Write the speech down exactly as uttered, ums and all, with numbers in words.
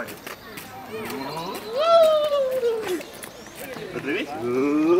хватит. Подавить?